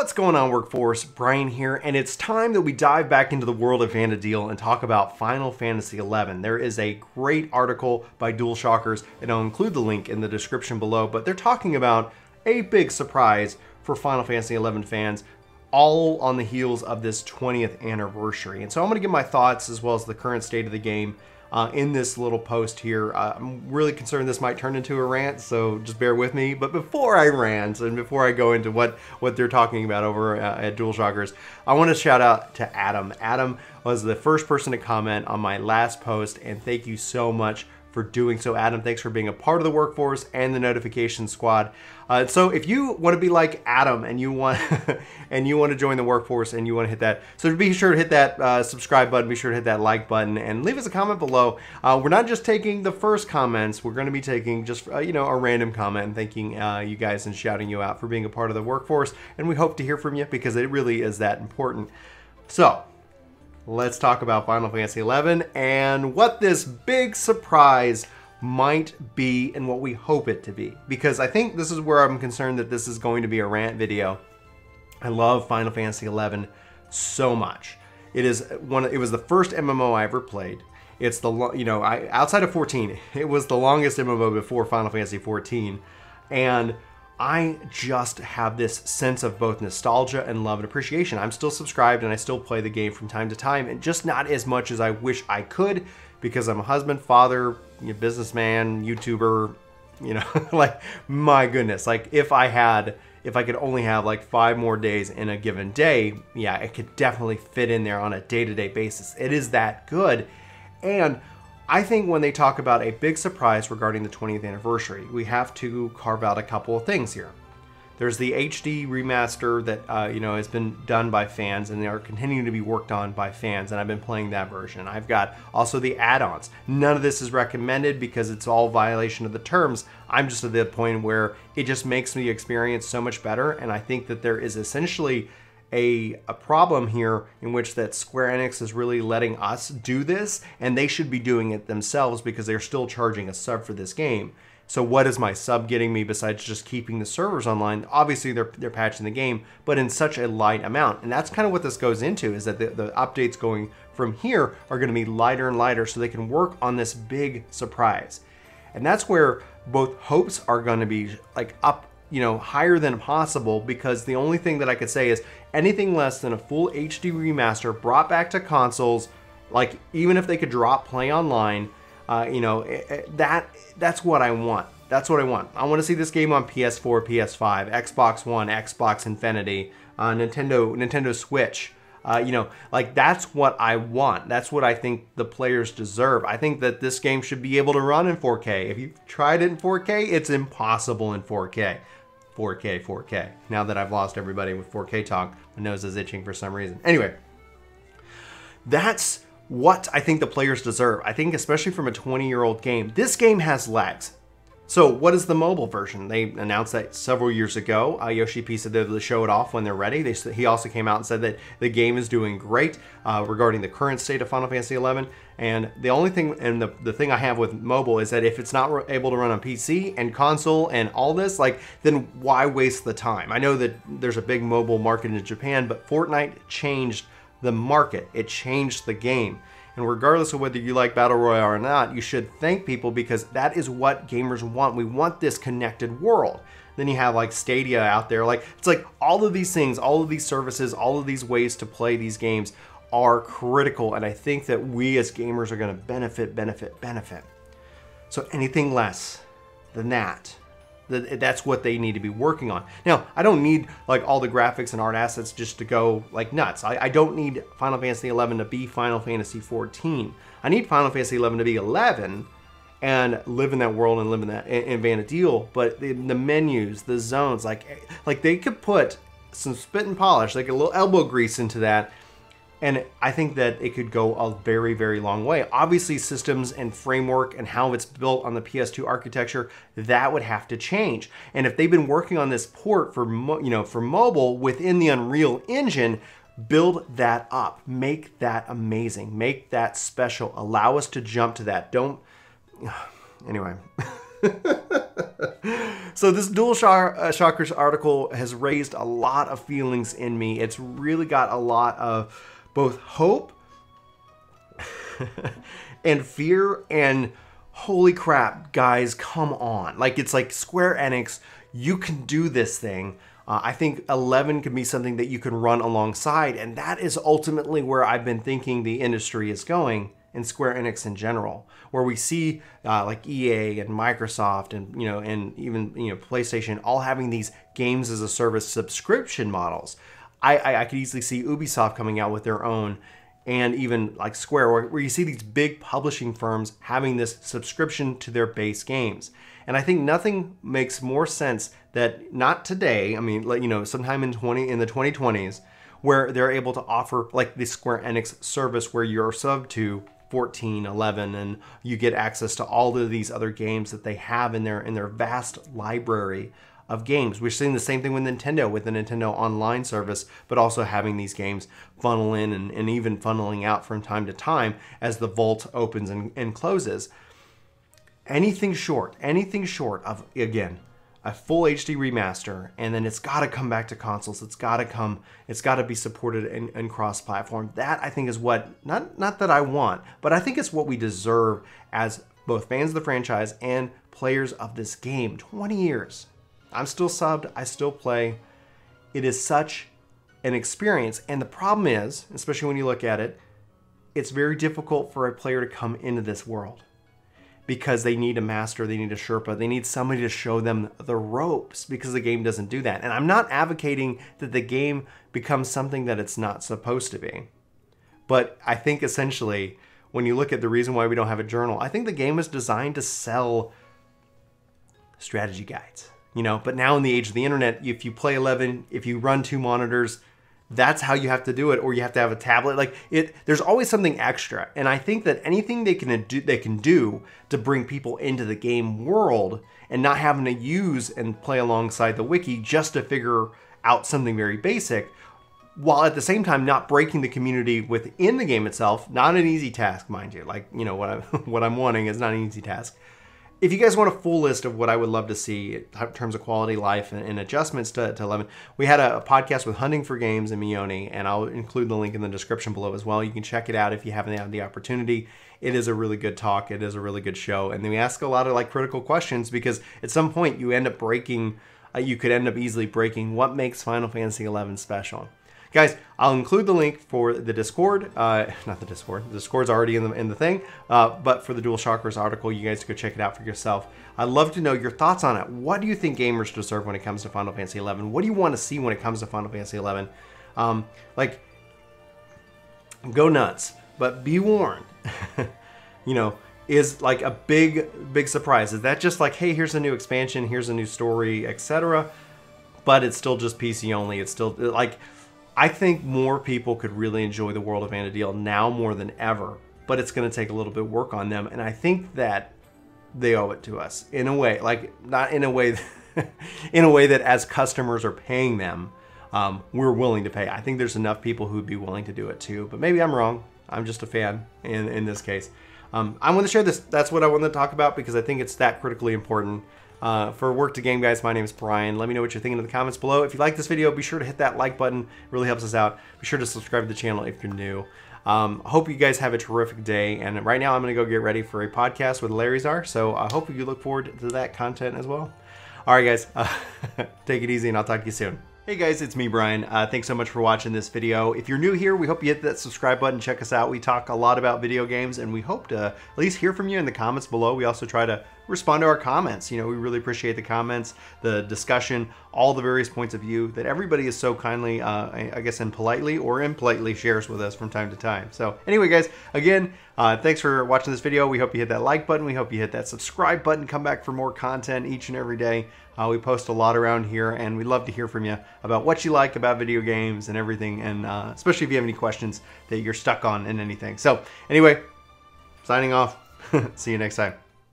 What's going on, workforce? Brian here, and it's time that we dive back into the world of Vana'diel and talk about Final Fantasy XI. There is a great article by Dual Shockers, and I'll include the link in the description below, but they're talking about a big surprise for Final Fantasy XI fans, all on the heels of this 20th anniversary. And so I'm gonna give my thoughts as well as the current state of the game in this little post here. I'm really concerned this might turn into a rant, so just bear with me. But before I rant and before I go into what they're talking about over at Dual Shockers, I want to shout out to Adam. Adam was the first person to comment on my last post, and thank you so much for doing so. Adam, thanks for being a part of the workforce and the notification squad. So if you want to be like Adam and you want and you want to join the workforce and you want to hit that, so be sure to hit that subscribe button, be sure to hit that like button, and leave us a comment below. We're not just taking the first comments, we're going to be taking just you know, a random comment and thanking you guys and shouting you out for being a part of the workforce, and we hope to hear from you because it really is that important. So let's talk about Final Fantasy XI and what this big surprise might be and what we hope it to be. Because I think this is where I'm concerned that this is going to be a rant video. I love Final Fantasy XI so much. It was the first MMO I ever played. It's the, you know, outside of 14, it was the longest MMO before Final Fantasy XIV, and I just have this sense of both nostalgia and love and appreciation. I'm still subscribed and I still play the game from time to time, and just not as much as I wish I could because I'm a husband, father, businessman, YouTuber, you know, like, my goodness. Like, if I could only have like 5 more days in a given day, yeah, it could definitely fit in there on a day-to-day basis. It is that good. And I think when they talk about a big surprise regarding the 20th anniversary, we have to carve out a couple of things here. There's the HD remaster that you know, has been done by fans, and they are continuing to be worked on by fans, and I've been playing that version. I've got also the add-ons. None of this is recommended because it's all violation of the terms. I'm just at the point where it just makes the experience so much better, and I think that there is essentially a problem here in which that Square Enix is really letting us do this, and they should be doing it themselves because they're still charging a sub for this game. So what is my sub getting me besides just keeping the servers online? Obviously they're patching the game, but in such a light amount. And that's kind of what this goes into, is that the updates going from here are going to be lighter and lighter so they can work on this big surprise. And that's where both hopes are going to be like up, you know, higher than possible, because the only thing that I could say is anything less than a full HD remaster brought back to consoles, like even if they could drop play online, you know, that's what I want. That's what I want. I want to see this game on PS4, PS5, Xbox One, Xbox Infinity, Nintendo Switch. You know, like, that's what I want. That's what I think the players deserve. I think that this game should be able to run in 4K. If you've tried it in 4K, it's impossible in 4K. 4K, 4K. Now that I've lost everybody with 4K talk, my nose is itching for some reason. Anyway, that's what I think the players deserve. I think especially from a 20-year-old game. This game has lags. So what is the mobile version? They announced that several years ago. Yoshi P said they'll show it off when they're ready. He also came out and said that the game is doing great regarding the current state of Final Fantasy XI. And the only thing, and the thing I have with mobile is that if it's not able to run on PC and console and all this, like, then why waste the time? I know that there's a big mobile market in Japan, but Fortnite changed the market. It changed the game. And regardless of whether you like Battle Royale or not, you should thank people, because that is what gamers want. We want this connected world. Then you have like Stadia out there. Like, it's like all of these things, all of these services, all of these ways to play these games are critical. And I think that we as gamers are going to benefit. So anything less than that, that's what they need to be working on. Now, I don't need like all the graphics and art assets just to go like nuts. I don't need Final Fantasy XI to be Final Fantasy XIV. I need Final Fantasy XI to be 11 and live in that world and live in that in Vana'diel. But the menus, the zones, like they could put some spit and polish, like a little elbow grease into that. And I think that it could go a very, very long way. Obviously, systems and framework and how it's built on the PS2 architecture, that would have to change. And if they've been working on this port for, you know, for mobile within the Unreal Engine, build that up, make that amazing, make that special, allow us to jump to that. Don't, anyway. So this Dual Shockers article has raised a lot of feelings in me. It's really got a lot of both hope and fear and holy crap, guys, come on. Like, it's like Square Enix, you can do this thing. I think 11 can be something that you can run alongside, and that is ultimately where I've been thinking the industry is going. And Square Enix in general, where we see like EA and Microsoft and even PlayStation all having these games as a service subscription models. I could easily see Ubisoft coming out with their own, and even like Square, where you see these big publishing firms having this subscription to their base games. And I think nothing makes more sense that not today. I mean, like, you know, sometime in the 2020s, where they're able to offer like the Square Enix service, where you're sub to 14, 11, and you get access to all of these other games that they have in their vast library of games. We're seeing the same thing with the Nintendo Online service, but also having these games funnel in and even funneling out from time to time as the vault opens and closes. Anything short of, again, a full HD remaster, and then it's got to come back to consoles. It's got to be supported and cross-platform. That, I think, is what, not that I want, but I think it's what we deserve as both fans of the franchise and players of this game. 20 years. I'm still subbed. I still play. It is such an experience. And the problem is, especially when you look at it, it's very difficult for a player to come into this world, because they need a master, they need a Sherpa, they need somebody to show them the ropes, because the game doesn't do that. And I'm not advocating that the game becomes something that it's not supposed to be. But I think essentially, when you look at the reason why we don't have a journal, I think the game was designed to sell strategy guides. You know, but now in the age of the internet, if you play 11, if you run 2 monitors, that's how you have to do it, or you have to have a tablet. Like, it, there's always something extra, and I think that anything they can do to bring people into the game world and not having to use and play alongside the wiki just to figure out something very basic, while at the same time not breaking the community within the game itself. Not an easy task, mind you. Like, you know, what I'm wanting is not an easy task. If you guys want a full list of what I would love to see in terms of quality of life and adjustments to 11, we had a podcast with Hunting for Games and Mione, and I'll include the link in the description below as well. You can check it out if you haven't had the opportunity. It is a really good talk. It is a really good show. And then we ask a lot of like critical questions, because at some point you end up breaking, you could end up easily breaking what makes Final Fantasy XI special. Guys, I'll include the link for the Discord. Not the Discord. The Discord's already in the thing. But for the Dual Shockers article, you guys go check it out for yourself. I'd love to know your thoughts on it. What do you think gamers deserve when it comes to Final Fantasy XI? What do you want to see when it comes to Final Fantasy XI? Like, go nuts. But be warned. You know, is like a big surprise. Is that just like, hey, here's a new expansion, here's a new story, etc. But it's still just PC only. It's still like, I think more people could really enjoy the world of Vana'diel now more than ever, but it's going to take a little bit of work on them, and I think that they owe it to us in a way, like not in a way, in a way that as customers are paying them, we're willing to pay. I think there's enough people who'd be willing to do it too, but maybe I'm wrong. I'm just a fan in this case. I want to share this. That's what I want to talk about, because I think it's that critically important. For Work to Game, guys, my name is Brian. Let me know what you're thinking in the comments below. If you like this video, be sure to hit that like button. It really helps us out. Be sure to subscribe to the channel if you're new. Hope you guys have a terrific day. And right now I'm going to go get ready for a podcast with Larryszar. So I hope you look forward to that content as well. All right, guys, take it easy, and I'll talk to you soon. Hey guys, it's me, Brian. Thanks so much for watching this video. If you're new here, we hope you hit that subscribe button. Check us out. We talk a lot about video games, and we hope to at least hear from you in the comments below. We also try to respond to our comments. You know, we really appreciate the comments, the discussion, all the various points of view that everybody is so kindly, I guess, and politely or impolitely shares with us from time to time. So anyway, guys, again, thanks for watching this video. We hope you hit that like button. We hope you hit that subscribe button. Come back for more content each and every day. We post a lot around here, and we'd love to hear from you about what you like about video games and everything, and especially if you have any questions that you're stuck on in anything. So anyway, signing off. See you next time.